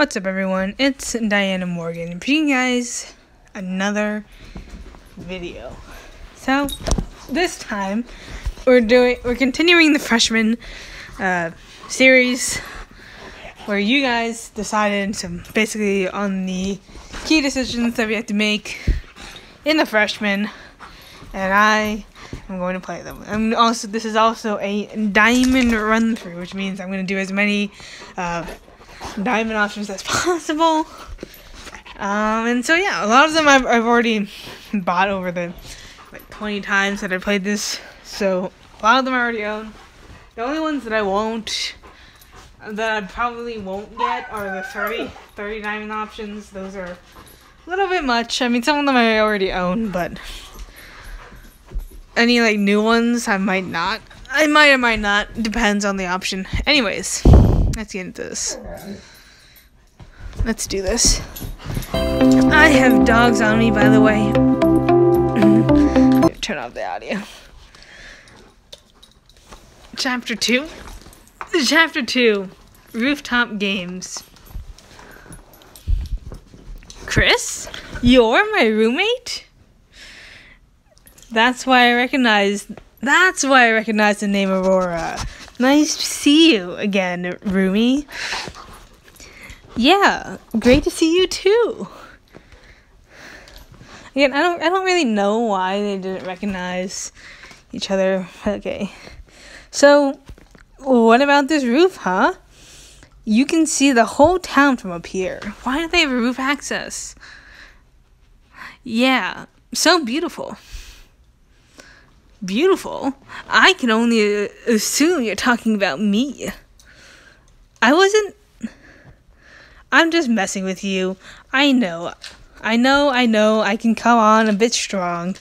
What's up, everyone? It's Diana Morgan bringing you guys another video. So this time we're continuing the Freshman series, where you guys decided some basically on the key decisions that we have to make in the Freshman, and I am going to play them. And also, this is also a diamond run through, which means I'm going to do as many diamond options as possible. And so yeah, a lot of them I've already bought over the like 20 times that I played this, so a lot of them I already own. The only ones that I probably won't get are the 30 diamond options. Those are a little bit much. I mean, some of them I already own, but any like new ones I might not. I might or might not, depends on the option. Anyways, let's get into this. Let's do this. I have dogs on me, by the way. Turn off the audio. Chapter 2. Chapter 2. Rooftop games. Chris? You're my roommate? That's why I recognize the name Aurora. Nice to see you again, Rumi. Yeah, great to see you too. Again, I don't really know why they didn't recognize each other. Okay. So, what about this roof, huh? You can see the whole town from up here. Why don't they have roof access? Yeah, so beautiful. Beautiful? I can only assume you're talking about me. I wasn't... I'm just messing with you. I know, I can come on a bit strong.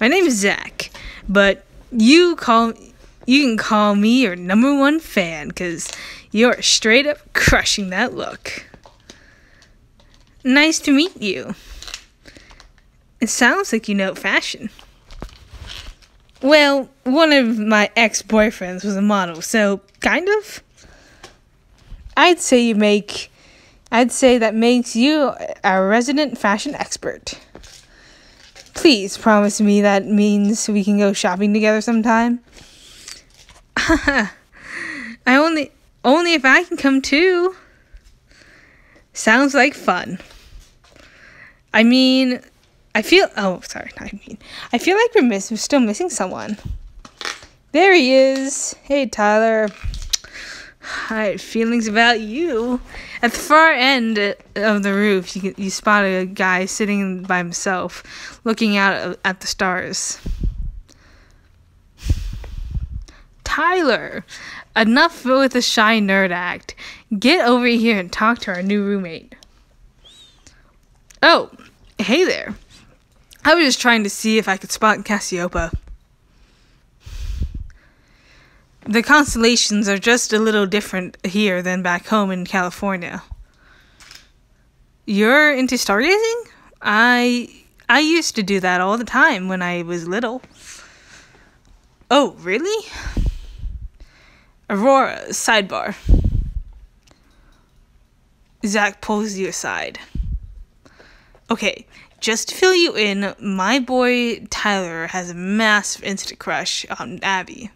My name is Zach, but you can call me your #1 fan, because you're straight up crushing that look. Nice to meet you. It sounds like you know fashion. Well, one of my ex-boyfriends was a model, so kind of. I'd say that makes you our resident fashion expert. Please promise me that means we can go shopping together sometime. Only if I can come too. Sounds like fun. I feel like we're still missing someone. There he is. Hey, Tyler. I had feelings about you. At the far end of the roof, you spot a guy sitting by himself, looking out at the stars. Tyler, enough with the shy nerd act. Get over here and talk to our new roommate. Oh, hey there. I was just trying to see if I could spot Cassiopeia. The constellations are just a little different here than back home in California. You're into stargazing? I used to do that all the time when I was little. Oh, really? Aurora, sidebar. Zach pulls you aside. Okay. Just to fill you in, my boy Tyler has a massive instant crush on Abby.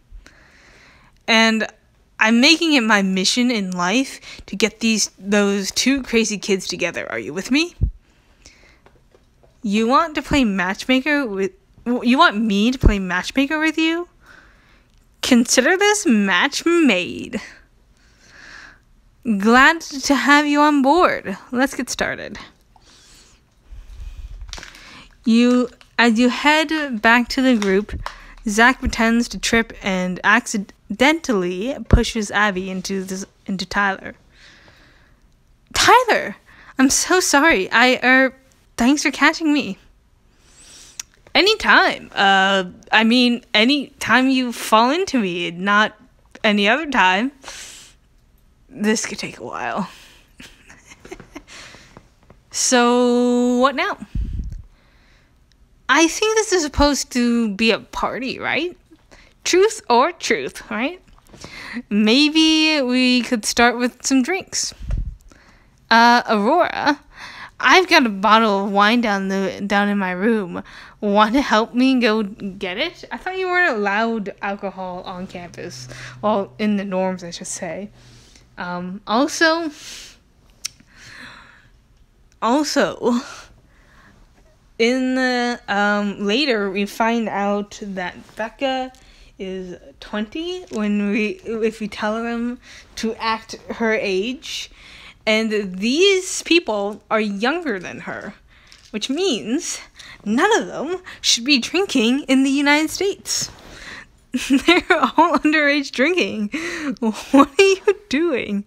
And I'm making it my mission in life to get those two crazy kids together. Are you with me? You want me to play matchmaker with you? Consider this match made. Glad to have you on board. Let's get started. As you head back to the group, Zach pretends to trip and accidentally pushes Abby into Tyler. Tyler, I'm so sorry. Thanks for catching me. Anytime. Any time you fall into me, not any other time. This could take a while. So what now? I think this is supposed to be a party, right? Truth, right? Maybe we could start with some drinks. Aurora, I've got a bottle of wine down in my room. Want to help me go get it? I thought you weren't allowed alcohol on campus. Well, in the dorms, I should say. Also, in the later we find out that Becca is 20 if we tell them to act her age. And these people are younger than her, which means none of them should be drinking in the United States. They're all underage drinking. What are you doing?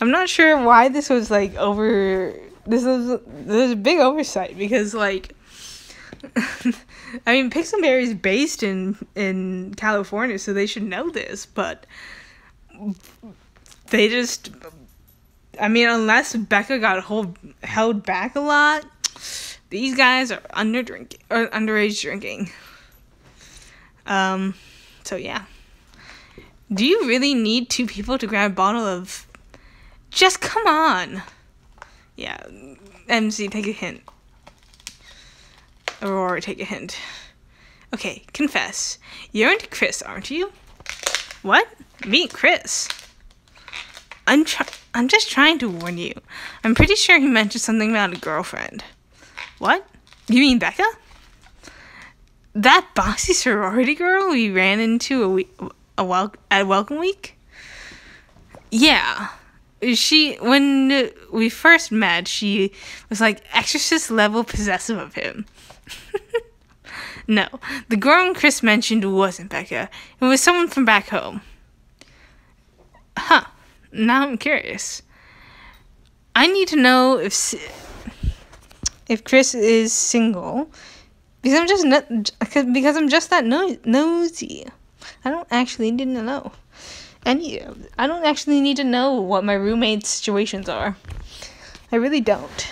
I'm not sure why this was like over. This was a big oversight because like, I mean, Pixelberry is based in California, so they should know this, but they just. I mean, unless Becca got held back a lot, these guys are underage drinking. So yeah. Do you really need two people to grab a bottle of? Just come on. Yeah, MC, take a hint. Aurora, take a hint. Okay, confess. You're into Chris, aren't you? What? Me, Chris? I'm just trying to warn you. I'm pretty sure he mentioned something about a girlfriend. What? You mean Becca? That boxy sorority girl we ran into at Welcome Week? Yeah. When we first met, she was like exorcist level possessive of him. No, the girl Chris mentioned wasn't Becca. It was someone from back home. Huh. Now I'm curious. I need to know if Chris is single, because I'm just that nosy. I don't actually need to know any. I don't actually need to know what my roommate's situations are. I really don't.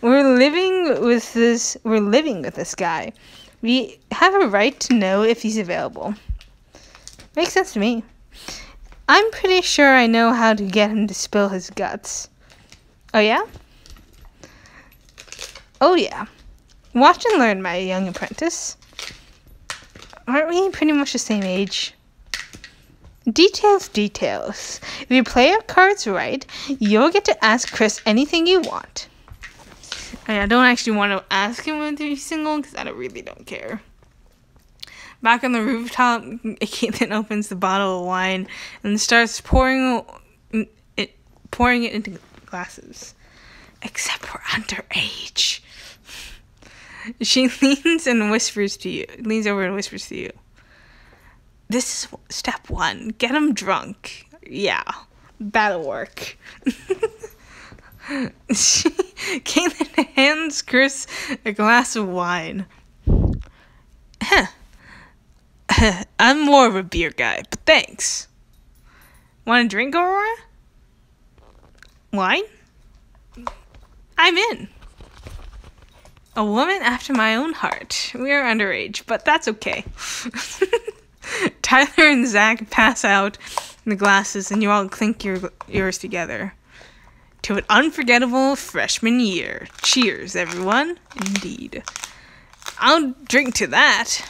We're living with this guy. We have a right to know if he's available. Makes sense to me. I'm pretty sure I know how to get him to spill his guts. Oh yeah? Oh yeah. Watch and learn, my young apprentice. Aren't we pretty much the same age? Details. If you play your cards right, you'll get to ask Chris anything you want. I don't actually want to ask him whether he's single because I really don't care. Back on the rooftop, Caitlin opens the bottle of wine and starts pouring it into glasses. Except we're underage. She leans over and whispers to you. This is step one. Get him drunk. Yeah, that'll work. Caitlin hands Chris a glass of wine. Huh. I'm more of a beer guy, but thanks. Want a drink, Aurora? Wine? I'm in. A woman after my own heart. We are underage, but that's okay. Tyler and Zach pass out the glasses, and you all clink yours together. To an unforgettable freshman year. Cheers, everyone. Indeed. I'll drink to that.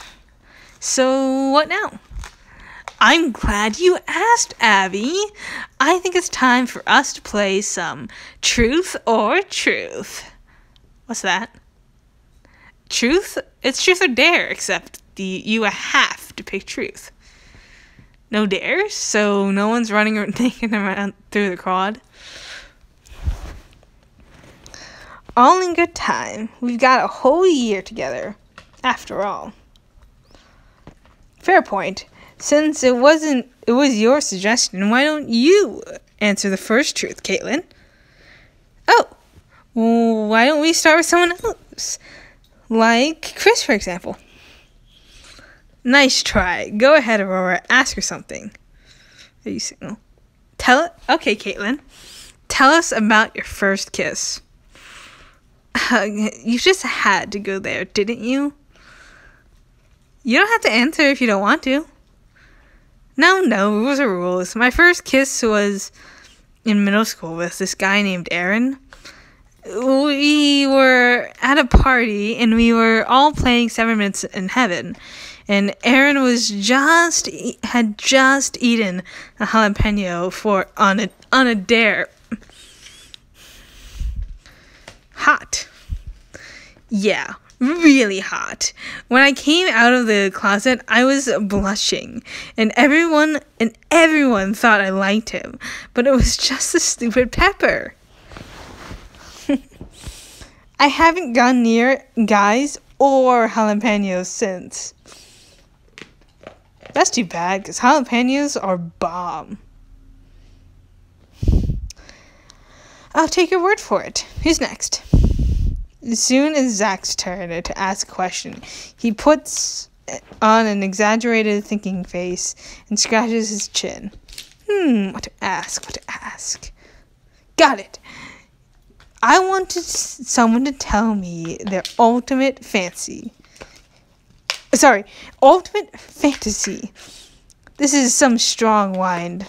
So, what now? I'm glad you asked, Abby. I think it's time for us to play some Truth or Truth. What's that? Truth? It's Truth or Dare, except you have to pick Truth. No dares, so no one's running or taking around through the crowd. All in good time. We've got a whole year together, after all. Fair point. Since it was your suggestion, why don't you answer the first truth, Caitlin? Oh, well, why don't we start with someone else? Like Chris, for example. Nice try. Go ahead, Aurora. Ask her something. Are you single? Okay, Caitlin. Tell us about your first kiss. You just had to go there, didn't you? You don't have to answer if you don't want to. No, rules are rules. My first kiss was in middle school with this guy named Aaron. We were at a party and we were all playing 7 Minutes in Heaven, and Aaron was had just eaten a jalapeno on a dare. Hot. Yeah, really hot. When I came out of the closet, I was blushing, and everyone thought I liked him, but it was just a stupid pepper. I haven't gone near guys or jalapenos since. That's too bad, because jalapenos are bomb. I'll take your word for it. Who's next? Soon is Zach's turn to ask a question. He puts on an exaggerated thinking face and scratches his chin. What to ask? Got it. I wanted someone to tell me their ultimate ultimate fantasy. This is some strong wine.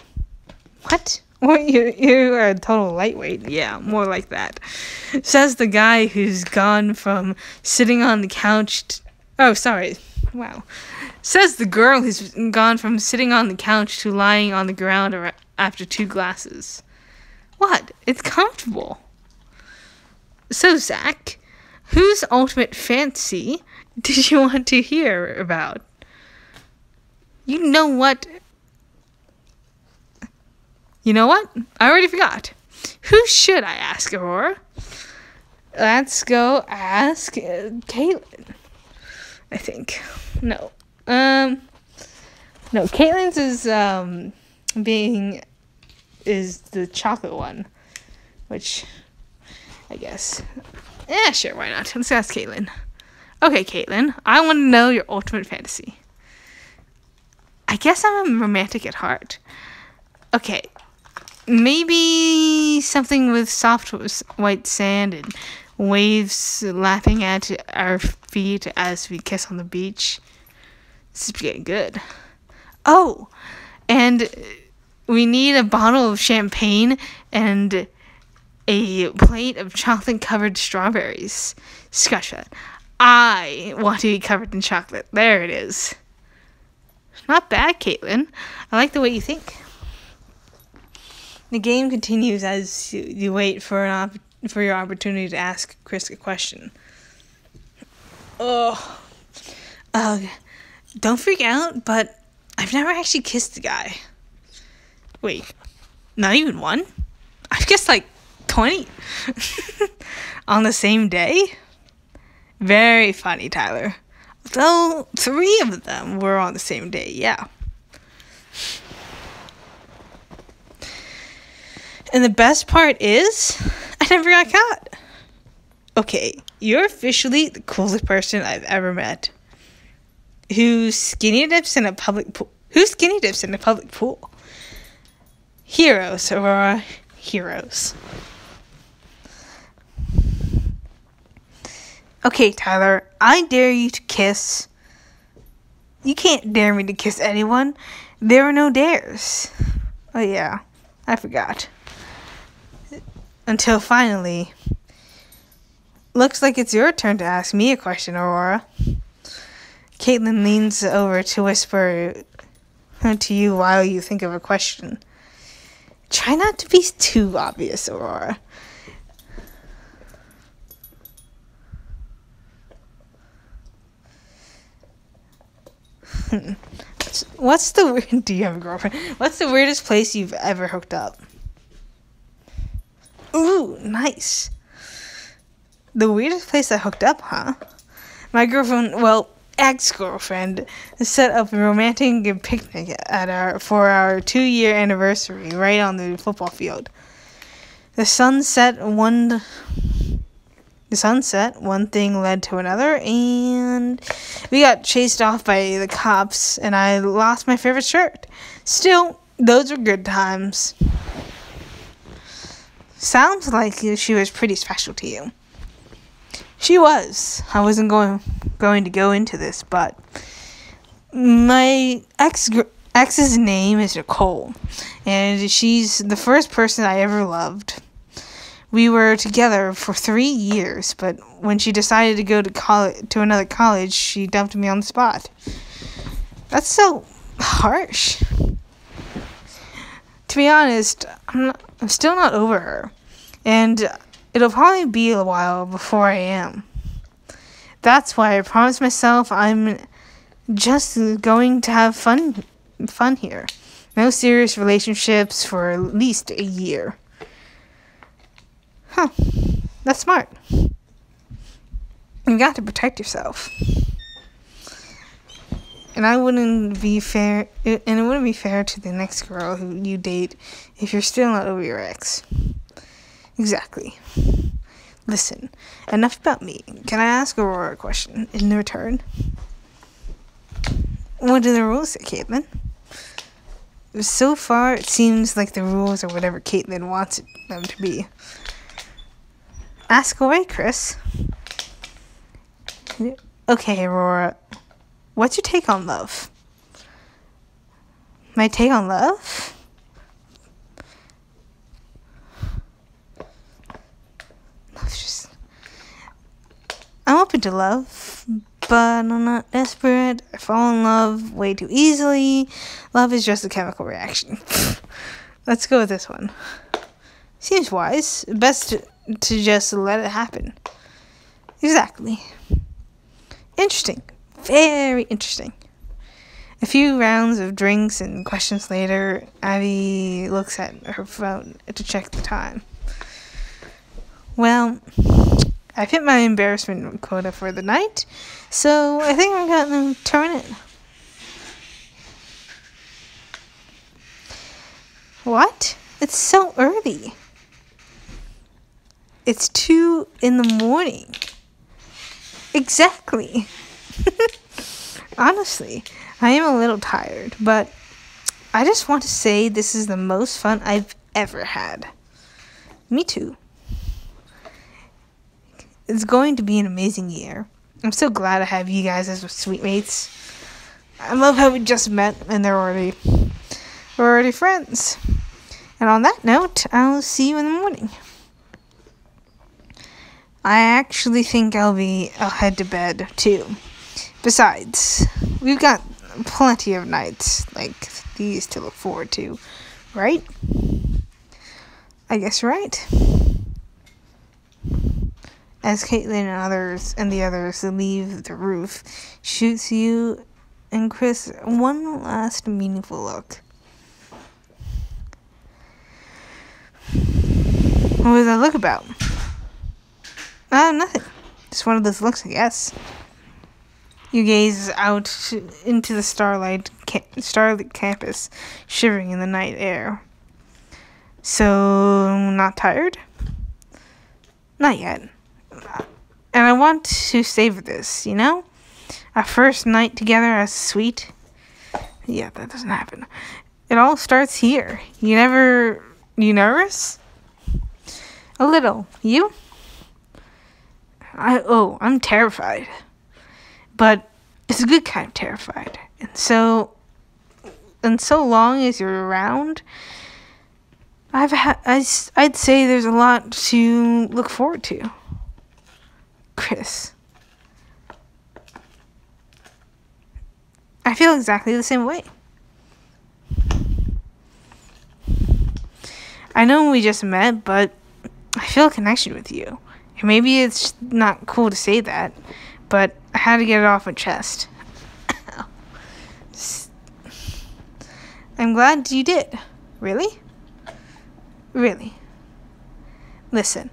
What? Well, you are a total lightweight. Yeah, more like that. Says the guy who's gone from sitting on the couch to... Oh, sorry. Wow. Says the girl who's gone from sitting on the couch to lying on the ground after 2 glasses. What? It's comfortable. So, Zach, whose ultimate fantasy did you want to hear about? You know what? I already forgot. Who should I ask, Aurora? Let's go ask Caitlin, I think. No, Caitlin's is the chocolate one, which... I guess. Yeah, sure, why not? Let's ask Caitlin. Okay, Caitlin, I want to know your ultimate fantasy. I guess I'm romantic at heart. Okay, maybe something with soft white sand and waves lapping at our feet as we kiss on the beach. This is getting good. Oh, and we need a bottle of champagne and... a plate of chocolate-covered strawberries. Scratch that. I want to be covered in chocolate. There it is. Not bad, Caitlin. I like the way you think. The game continues as you wait for your opportunity to ask Chris a question. Don't freak out, but I've never actually kissed a guy. Wait, not even one? I've kissed, like, 20 on the same day? Very funny, Tyler. Though 3 of them were on the same day, yeah. And the best part is, I never got caught. Okay, you're officially the coolest person I've ever met. Who skinny dips in a public pool? Heroes, Aurora. Heroes. Okay, Tyler, I dare you to kiss. You can't dare me to kiss anyone. There are no dares. Oh, yeah. I forgot. Until finally... Looks like it's your turn to ask me a question, Aurora. Caitlin leans over to whisper to you while you think of a question. Try not to be too obvious, Aurora. Do you have a girlfriend? What's the weirdest place you've ever hooked up? Ooh, nice. The weirdest place I hooked up, huh? My girlfriend, ex-girlfriend, set up a romantic picnic for our 2-year anniversary right on the football field. The sunset, one thing led to another, and we got chased off by the cops, and I lost my favorite shirt. Still, those were good times. Sounds like she was pretty special to you. She was. I wasn't going to go into this, but my ex ex's name is Nicole, and she's the first person I ever loved. We were together for 3 years, but when she decided to go to another college, she dumped me on the spot. That's so harsh. To be honest, I'm still not over her, and it'll probably be a while before I am. That's why I promised myself I'm just going to have fun here. No serious relationships for at least a year. Huh. That's smart. You got to protect yourself. It wouldn't be fair to the next girl who you date if you're still not over your ex. Exactly. Listen, enough about me. Can I ask Aurora a question in return? What are the rules say, Caitlin? So far, it seems like the rules are whatever Caitlin wants them to be. Ask away, Chris. Okay, Aurora. What's your take on love? My take on love? I'm open to love, but I'm not desperate. I fall in love way too easily. Love is just a chemical reaction. Let's go with this one. Seems wise. Best to just let it happen. Exactly. Interesting. Very interesting. A few rounds of drinks and questions later, Abby looks at her phone to check the time. Well, I've hit my embarrassment quota for the night, so I think I'm going to turn it. What? It's so early. It's 2 in the morning. Exactly. Honestly, I am a little tired, but I just want to say this is the most fun I've ever had. Me too. It's going to be an amazing year. I'm so glad I have you guys as sweet mates. I love how we just met and we're already friends. And on that note, I'll see you in the morning. I actually think I'll head to bed too. Besides, we've got plenty of nights like these to look forward to, right? I guess you're right. As Caitlin and the others leave the roof, shoots you and Chris one last meaningful look. What was that look about? Nothing. Just one of those looks, I guess. You gaze out into the starlit campus, shivering in the night air. So, not tired? Not yet. And I want to savor this, you know? Our first night together as sweet. Yeah, that doesn't happen. It all starts here. You nervous? A little. You? I'm terrified. But it's a good kind of terrified. And so long as you're around, I'd say there's a lot to look forward to. Chris. I feel exactly the same way. I know we just met, but I feel a connection with you. And maybe it's not cool to say that, but I had to get it off my chest. I'm glad you did. Really? Really. Listen,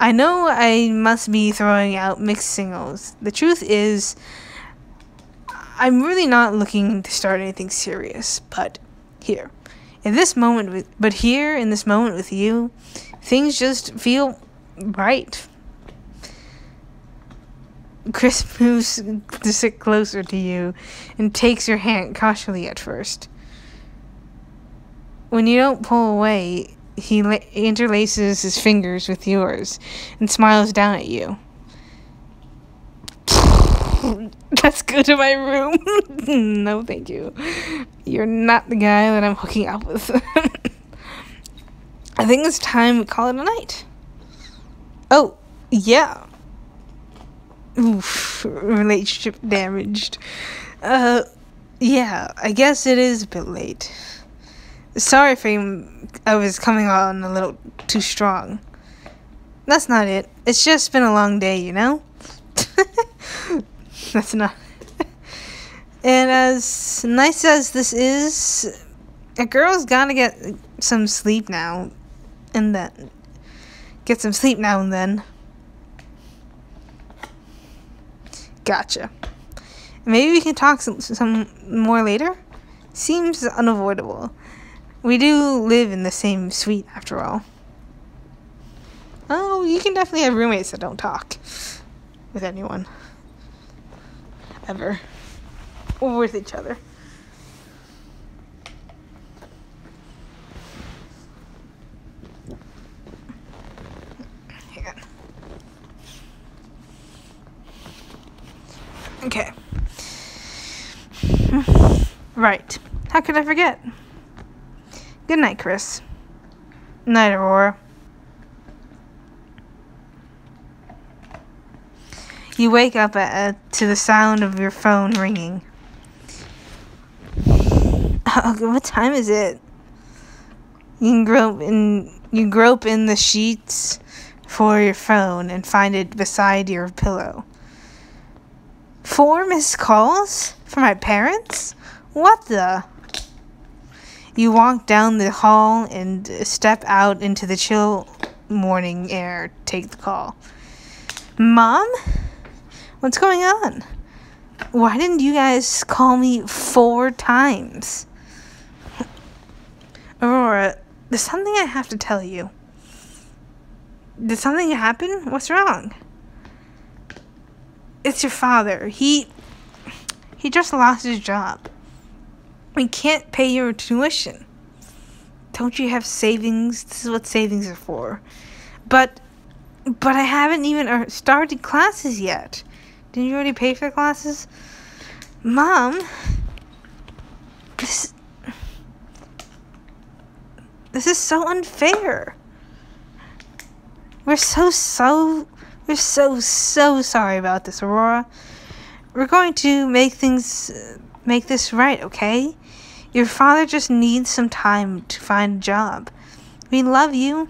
I know I must be throwing out mixed signals. The truth is, I'm really not looking to start anything serious, but here in this moment with you, things just feel right. Chris moves to sit closer to you and takes your hand cautiously at first. When you don't pull away, he interlaces his fingers with yours and smiles down at you. let's go to my room. No, thank you. You're not the guy that I'm hooking up with. I think it's time we call it a night. Oh, yeah. Oof, relationship damaged. Yeah, I guess it is a bit late. Sorry if I was coming on a little too strong. That's not it. It's just been a long day, you know? That's not it. And as nice as this is, a girl's gotta get some sleep now and then. Get some sleep now and then. Gotcha. Maybe we can talk some more later? Seems unavoidable. We do live in the same suite, after all. Oh, you can definitely have roommates that don't talk with anyone. Ever. Or with each other. Hang on. Okay. Right. How could I forget? Good night, Chris. Night, Aurora. You wake up to the sound of your phone ringing. Oh, what time is it? You grope in the sheets for your phone and find it beside your pillow. 4 missed calls from my parents? What the? You walk down the hall and step out into the chill morning air. Take the call. Mom? What's going on? Why didn't you guys call me 4 times? Aurora, there's something I have to tell you. Did something happen? What's wrong? It's your father. He just lost his job. We can't pay your tuition. Don't you have savings? This is what savings are for. But I haven't even started classes yet. Didn't you already pay for the classes? Mom, this is so unfair. We're so sorry about this, Aurora. We're going to make this right, okay? Your father just needs some time to find a job. We love you.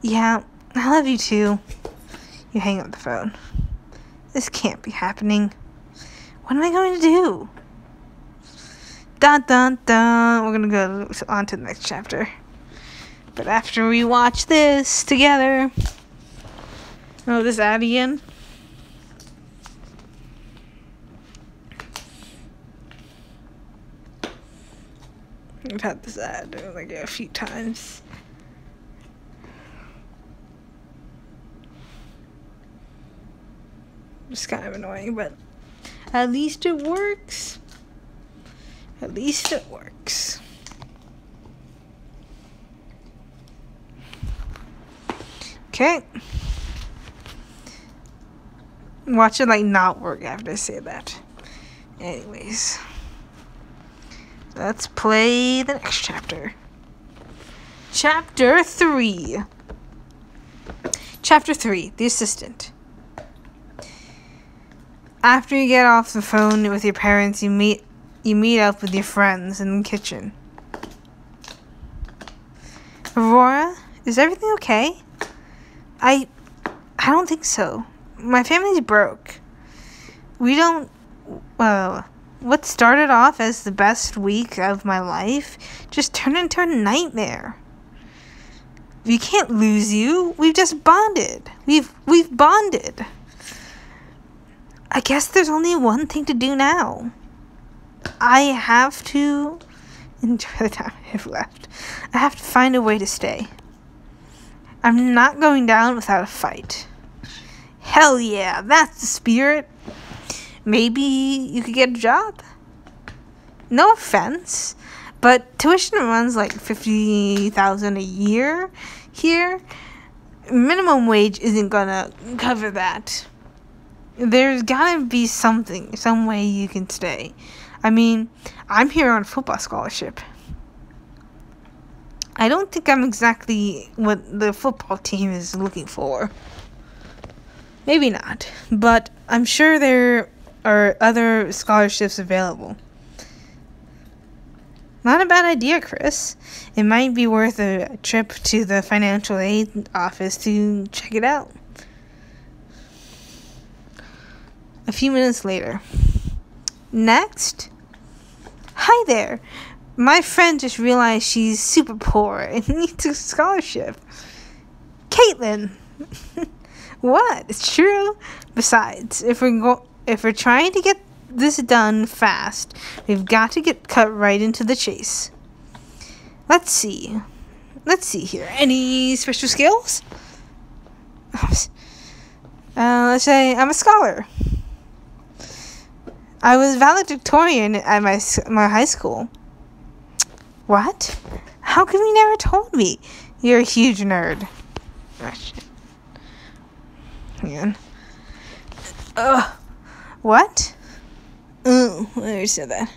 Yeah, I love you too. You hang up the phone. This can't be happening. What am I going to do? Dun dun dun. We're going to go on to the next chapter. But after we watch this together. Oh, this ad again. I've had this ad like a few times. It's kind of annoying, but at least it works. At least it works. Okay. Watch it like not work after I say that. Anyways. Let's play the next chapter. Chapter 3. Chapter 3, The Assistant. After you get off the phone with your parents, you meet up with your friends in the kitchen. Aurora, is everything okay? I don't think so. My family's broke. What started off as the best week of my life just turned into a nightmare. We can't lose you. We've just bonded. We've bonded. I guess there's only one thing to do now. I have to enjoy the time I've left. I have to find a way to stay. I'm not going down without a fight. Hell yeah, that's the spirit. Maybe you could get a job? No offense, but tuition runs like $50,000 a year here. Minimum wage isn't gonna cover that. There's gotta be something, some way you can stay. I mean, I'm here on a football scholarship. I don't think I'm exactly what the football team is looking for. Maybe not, but I'm sure there are other scholarships available. Not a bad idea, Chris. It might be worth a trip to the financial aid office to check it out. A few minutes later. Next? Hi there. My friend just realized she's super poor and needs a scholarship. Caitlin. What? It's true. Besides, if we're trying to get this done fast, we've got to get cut right into the chase. Let's see here. Any special skills? Let's say I'm a scholar. I was valedictorian at my high school. What? How come you never told me? You're a huge nerd. Oh, shit. Man. Ugh. What? Oh, I already said that.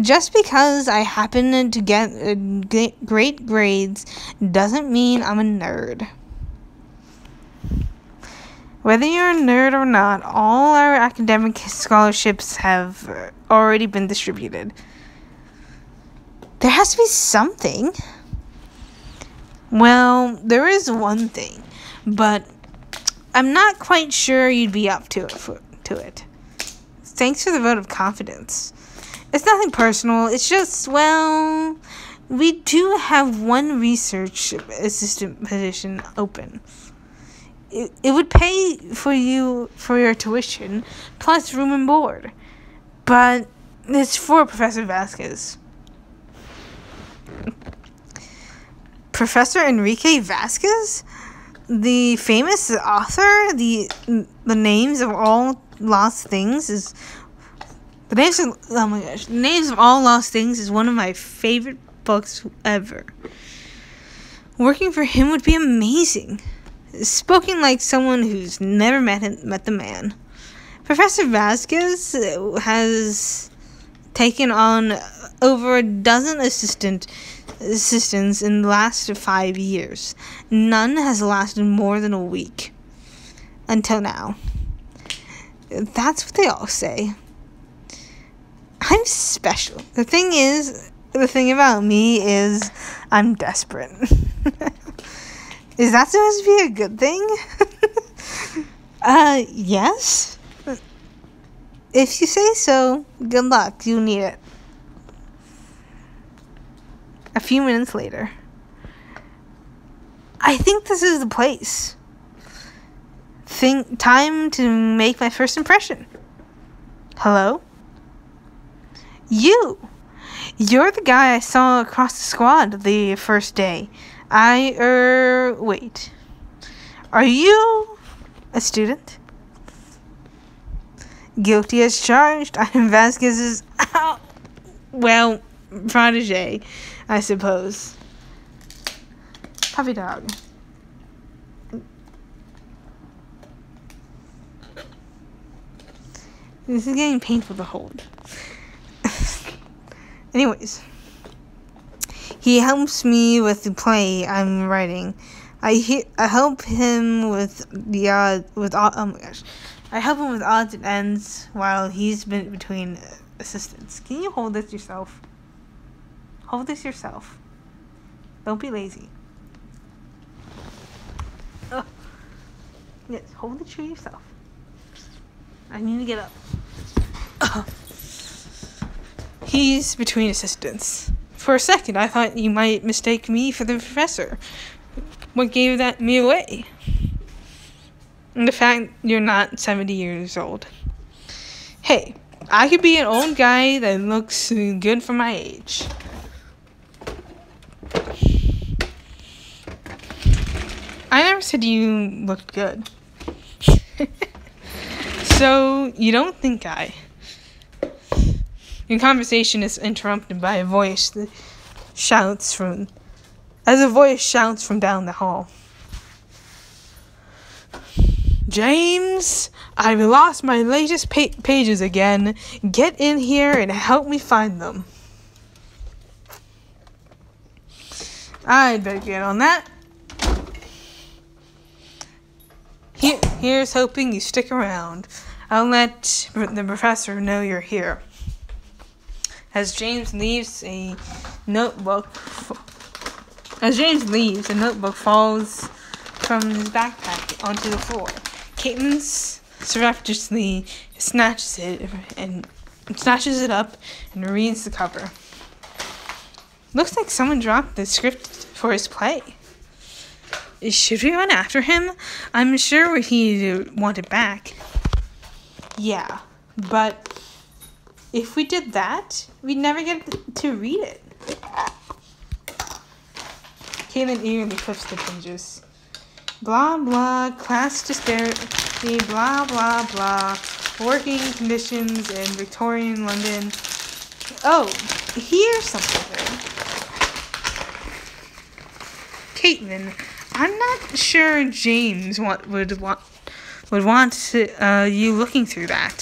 Just because I happen to get great grades doesn't mean I'm a nerd. Whether you're a nerd or not, all our academic scholarships have already been distributed. There has to be something. Well, there is one thing, but I'm not quite sure you'd be up to it. Thanks for the vote of confidence. It's nothing personal. It's just, well, we do have one research assistant position open. It would pay for your tuition plus room and board, but it's for Professor Vasquez. Professor Enrique Vasquez, the famous author, the names of all Lost Things is The Names of All Lost Things is one of my favorite books ever. Working for him would be amazing. Spoken like someone who's never met the man. Professor Vasquez has taken on over a dozen assistants in the last 5 years. None has lasted more than a week until now. That's what they all say. I'm special. The thing about me is I'm desperate. Is that supposed to be a good thing? Yes. If you say so, good luck. You need it. A few minutes later. I think this is the place. Time to make my first impression. Hello? You're the guy I saw across the squad the first day. Wait. Are you a student? Guilty as charged. I am Vasquez's, protege, I suppose. Puppy dog. This is getting painful to hold. Anyways. He helps me with the play I'm writing. I help him with I help him with odds and ends while he's been between assistants. Can you hold this yourself? Hold this yourself. Don't be lazy. Ugh. Yes, hold the tree yourself. I need to get up. Ugh. He's between assistants. For a second, I thought you might mistake me for the professor. What gave me away? And the fact you're not 70 years old. Hey, I could be an old guy that looks good for my age. I never said you looked good. So, you don't think Your conversation is interrupted by a voice that shouts from... As a voice shouts from down the hall. James, I've lost my latest pages again. Get in here and help me find them. I'd better get on that. Here's hoping you stick around. I'll let the professor know you're here. As James leaves, a notebook falls from his backpack onto the floor. Caitlin surreptitiously snatches it up and reads the cover. Looks like someone dropped the script for his play. Should we run after him? I'm sure he'd want it back. Yeah, but if we did that, we'd never get to read it. Caitlin eagerly flips the pages. Blah, blah, class disparity, blah, blah, blah, working conditions in Victorian London. Oh, here's something. Caitlin, I'm not sure James would want you looking through that.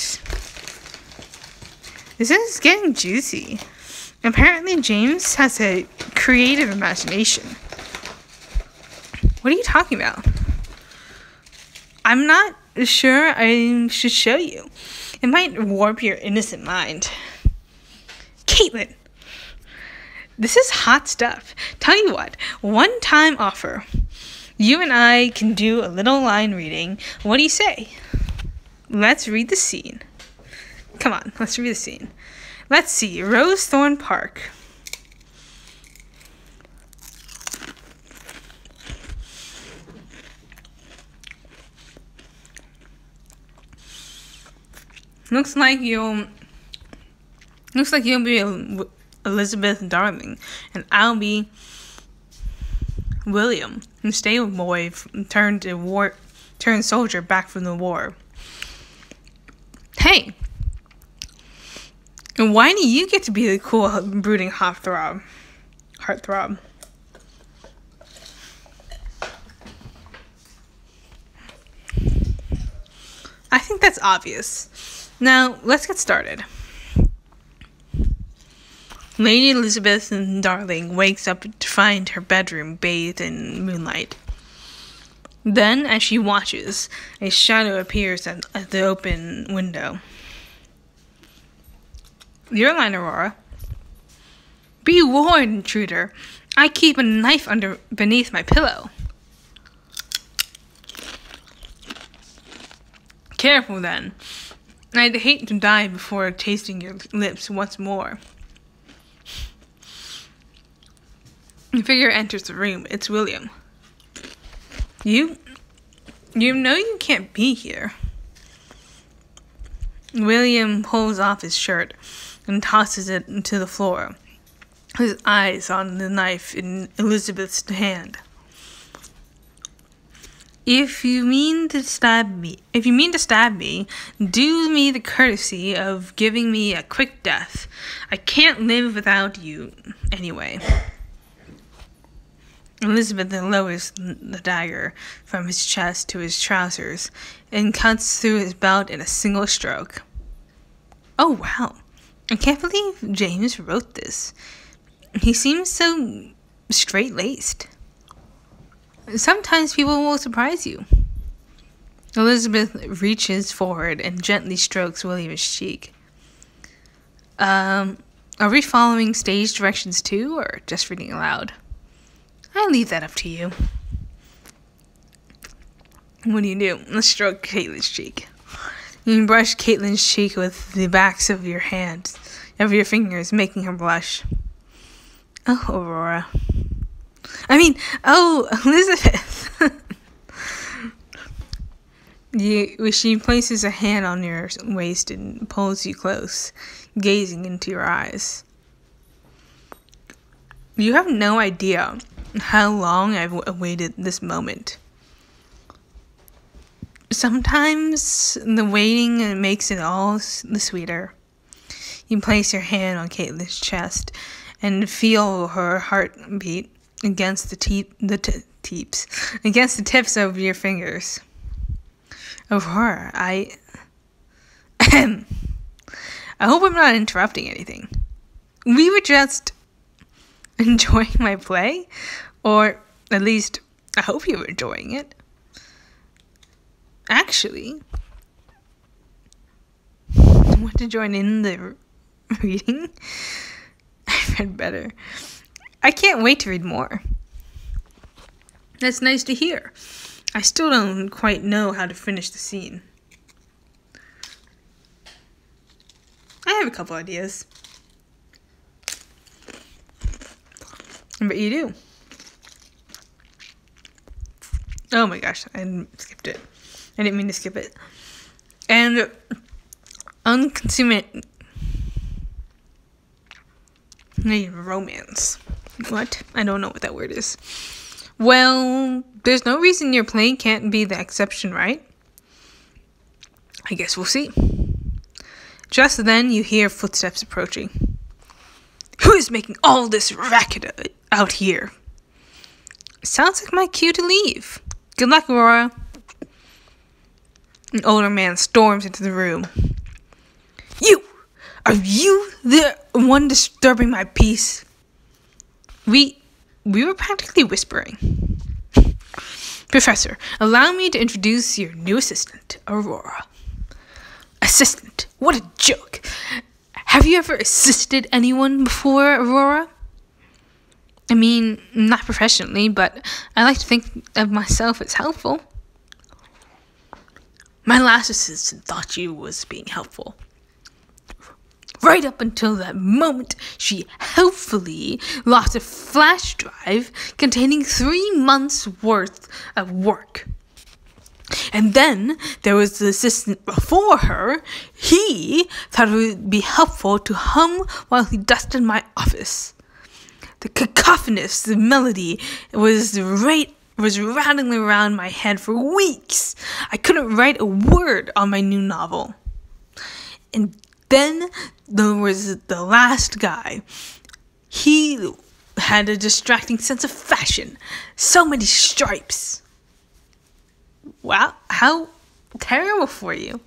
This is getting juicy. Apparently, James has a creative imagination. What are you talking about? I'm not sure I should show you. It might warp your innocent mind. Caitlin, this is hot stuff. Tell you what, one-time offer. You and I can do a little line reading. What do you say? Let's read the scene. Come on, let's read the scene. Let's see, Rosethorn Park. Looks like you'll be Elizabeth Darling, and I'll be William, the stable boy turned soldier back from the war. Hey, why do you get to be the cool brooding heartthrob? I think that's obvious. Now, let's get started. Lady Elizabeth Darling wakes up to find her bedroom bathed in moonlight. Then, as she watches, a shadow appears at the open window. Your line, Aurora. Be warned, intruder. I keep a knife beneath my pillow. Careful, then. I'd hate to die before tasting your lips once more. A figure enters the room. It's William. You know you can't be here. William pulls off his shirt and tosses it to the floor, his eyes on the knife in Elizabeth's hand. If you mean to stab me, do me the courtesy of giving me a quick death. I can't live without you anyway. Elizabeth lowers the dagger from his chest to his trousers and cuts through his belt in a single stroke. Oh, wow. I can't believe James wrote this. He seems so straight-laced. Sometimes people will surprise you. Elizabeth reaches forward and gently strokes William's cheek. Are we following stage directions too, or just reading aloud? I leave that up to you. What do you do? Let's stroke Caitlin's cheek. You brush Caitlin's cheek with the backs of your hands, of your fingers, making her blush. Oh, Aurora. Elizabeth. She places a hand on your waist and pulls you close, gazing into your eyes. You have no idea how long I've awaited this moment. Sometimes the waiting makes it all the sweeter. You place your hand on Caitlin's chest and feel her heartbeat against the tips of your fingers. of horror. I hope I'm not interrupting anything. We were just enjoying my play, or at least I hope you were enjoying it. Actually, I want to join in the reading. I read better. I can't wait to read more. That's nice to hear. I still don't quite know how to finish the scene. I have a couple ideas. I bet you do. Oh my gosh, I skipped it. I didn't mean to skip it. And unconsummate romance. What? I don't know what that word is. Well, there's no reason your play can't be the exception, right? I guess we'll see. Just then, you hear footsteps approaching. Who is making all this racket out here? Sounds like my cue to leave. Good luck, Aurora. An older man storms into the room. You! Are you the one disturbing my peace? We were practically whispering. Professor, allow me to introduce your new assistant, Aurora. Assistant? What a joke. Have you ever assisted anyone before, Aurora? I mean, not professionally, but I like to think of myself as helpful. My last assistant thought you was being helpful. Right up until that moment, she helpfully lost a flash drive containing 3 months' worth of work. And then there was the assistant before her. He thought it would be helpful to hum while he dusted my office. The cacophonous melody was rattling around my head for weeks. I couldn't write a word on my new novel. And then there was the last guy. He had a distracting sense of fashion. So many stripes. Wow, how terrible for you.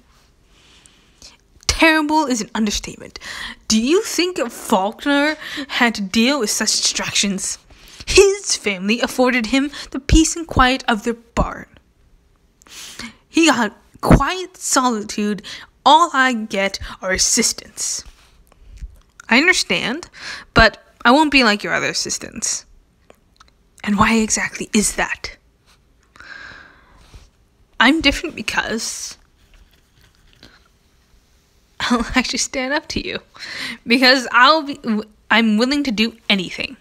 Terrible is an understatement. Do you think Faulkner had to deal with such distractions? His family afforded him the peace and quiet of their barn. He got quiet solitude. All I get are assistants. I understand, but I won't be like your other assistants. And why exactly is that? I'm different because I'll actually stand up to you. Because I'm willing to do anything.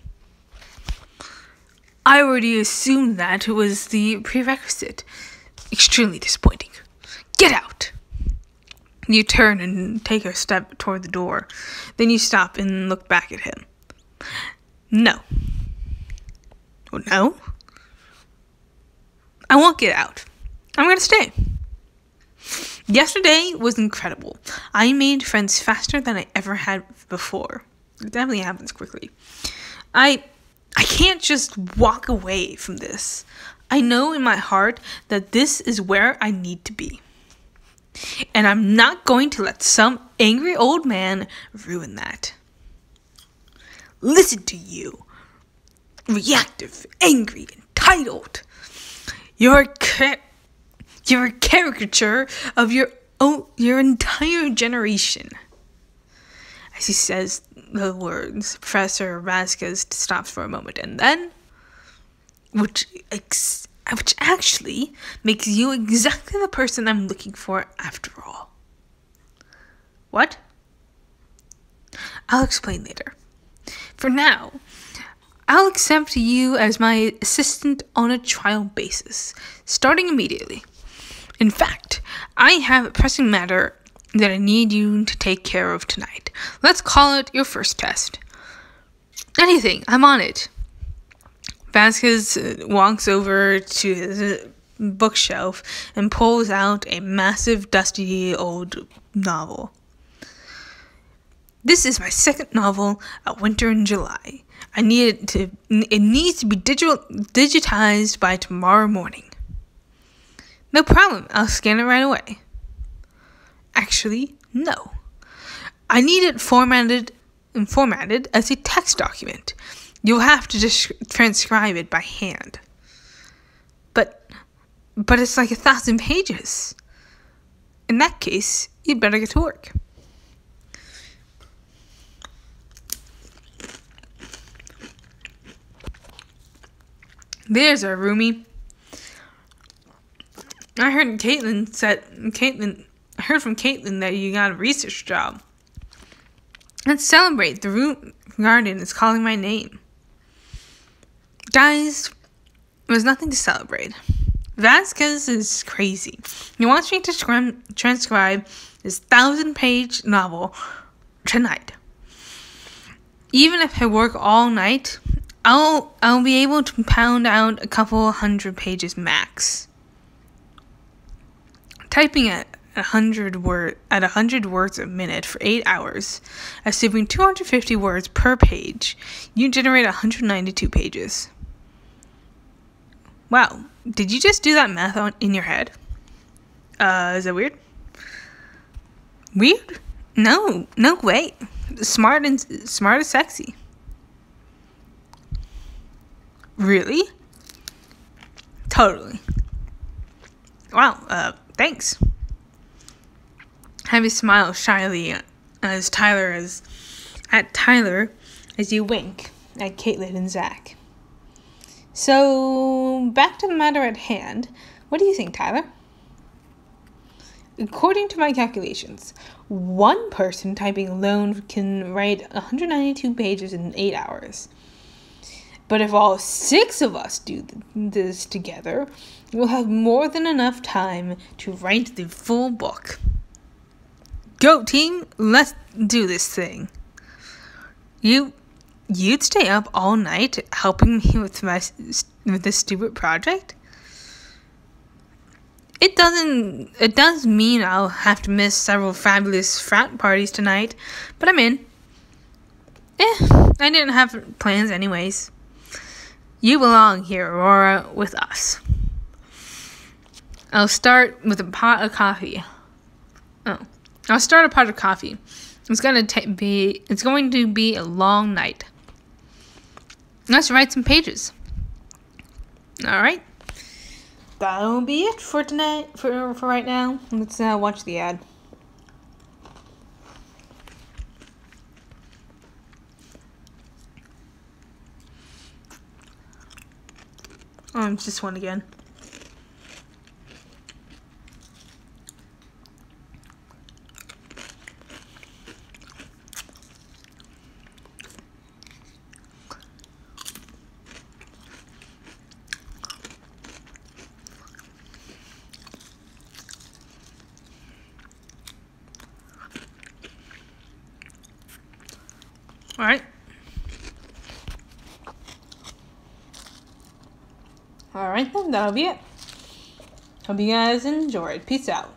I already assumed that was the prerequisite. Extremely disappointing. Get out! You turn and take a step toward the door. Then you stop and look back at him. No. Oh, no? I won't get out. I'm going to stay. Yesterday was incredible. I made friends faster than I ever had before. It definitely happens quickly. I can't just walk away from this. I know in my heart that this is where I need to be. And I'm not going to let some angry old man ruin that. Listen to you. Reactive, angry, entitled. You're a caricature of your entire generation. As he says the words, Professor Vasquez stops for a moment and then, which actually makes you exactly the person I'm looking for after all. What? I'll explain later. For now, I'll accept you as my assistant on a trial basis, starting immediately. In fact, I have a pressing matter that I need you to take care of tonight. Let's call it your first test. Anything, I'm on it. Vasquez walks over to his bookshelf and pulls out a massive, dusty old novel. This is my second novel, A Winter in July. It needs to be digitized by tomorrow morning. No problem, I'll scan it right away. Actually, no. I need it formatted as a text document. You'll have to just transcribe it by hand. But it's like 1,000 pages. In that case, you'd better get to work. There's our roomie. I heard from Caitlin that you got a research job. Let's celebrate. The room garden is calling my name. Guys, there's nothing to celebrate. Vasquez is crazy. He wants me to transcribe his 1,000-page novel tonight. Even if I work all night, I'll be able to pound out a couple 100 pages max. Typing at 100 words a minute for 8 hours, assuming 250 words per page, you generate 192 pages. Wow, did you just do that math in your head? Is that weird? Weird? No, no way. Smart is sexy. Really? Totally. Wow, thanks. Have a smile shyly at Tyler as you wink at Caitlin and Zach. So, back to the matter at hand. What do you think, Tyler? According to my calculations, one person typing alone can write 192 pages in 8 hours. But if all 6 of us do this together, we'll have more than enough time to write the full book. Go, team! Let's do this thing! You'd stay up all night helping me with this stupid project? It does mean I'll have to miss several fabulous frat parties tonight, but I'm in. I didn't have plans anyways. You belong here, Aurora, with us. I'll start a pot of coffee. It's going to be a long night. Let's write some pages. All right. That'll be it for tonight. For right now, let's watch the ad. Oh, it's just one again. All right. All right, then, that'll be it. Hope you guys enjoyed. Peace out.